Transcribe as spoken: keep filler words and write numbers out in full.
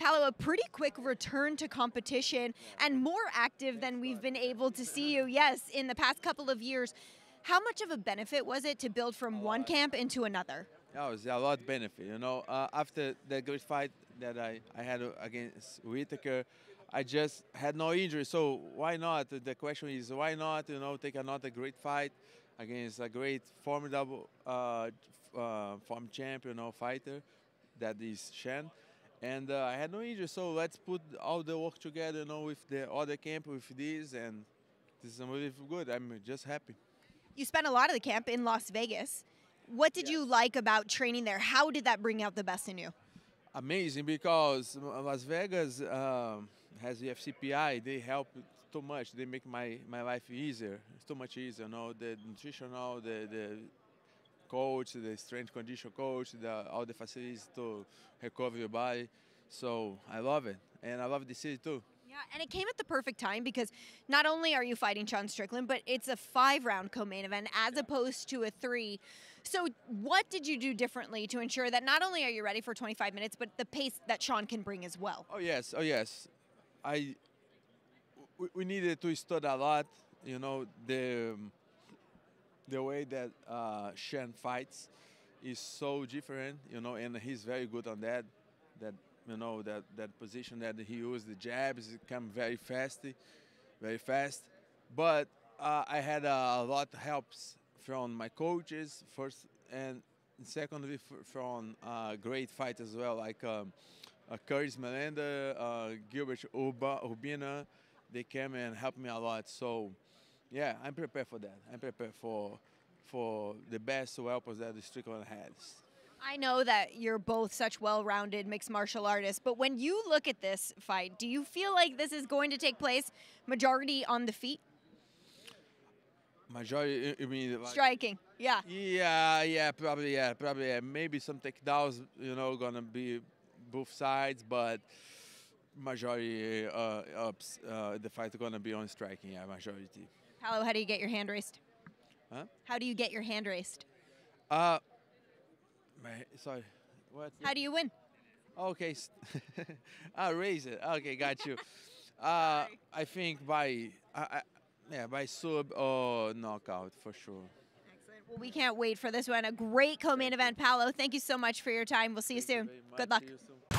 Paulo, a pretty quick return to competition and more active than we've been able to see you, yes, in the past couple of years. How much of a benefit was it to build from one camp into another? Yeah, it was a lot of benefit, you know. Uh, after the great fight that I, I had against Whitaker, I just had no injury, so why not? The question is, why not, you know, take another great fight against a great formidable uh, uh, form champion or fighter that is Sean. And uh, I had no injury, so let's put all the work together, you know, with the other camp, with this, and this is really good. I'm just happy. You spent a lot of the camp in Las Vegas. What did yeah. you like about training there? How did that bring out the best in you? Amazing, because Las Vegas um, has the F C P I. They help too much. They make my, my life easier. It's too much easier, you know, the nutritional, the, the coach, the strength condition coach, the, all the facilities to recover your body. So I love it, and I love the city too. Yeah, and it came at the perfect time because not only are you fighting Sean Strickland, but it's a five round co-main event as yeah. opposed to a three. So what did you do differently to ensure that not only are you ready for twenty-five minutes, but the pace that Sean can bring as well? Oh, yes. Oh, yes. I we, we needed to study a lot, you know, the, the way that uh, Sean fights is so different, you know, and he's very good on that, that you know, that, that position that he used, the jabs, it come very fast, very fast. But uh, I had a lot of helps from my coaches, first, and secondly, from uh, great fighters as well, like um, uh, Curtis Melander, uh, Gilbert Urbina. They came and helped me a lot. So, yeah, I'm prepared for that. I'm prepared for, for the best weapons that the Strickland has. I know that you're both such well-rounded mixed martial artists, but when you look at this fight, do you feel like this is going to take place majority on the feet? Majority, I mean, like, striking, yeah. Yeah, yeah, probably, yeah, probably, yeah. Maybe some takedowns, you know, gonna be both sides, but majority uh, ups, uh, the fight's gonna be on striking, yeah, majority. Paulo, how do you get your hand raised? Huh? How do you get your hand raised? Uh. Sorry. What? How do you win? Okay. I'll raise it. Okay, got you. uh, I think by, uh, I, yeah, by sub or knockout for sure. Excellent. Well, we can't wait for this one. A great co-main event, Paulo. Thank you so much for your time. We'll see you soon. Good luck.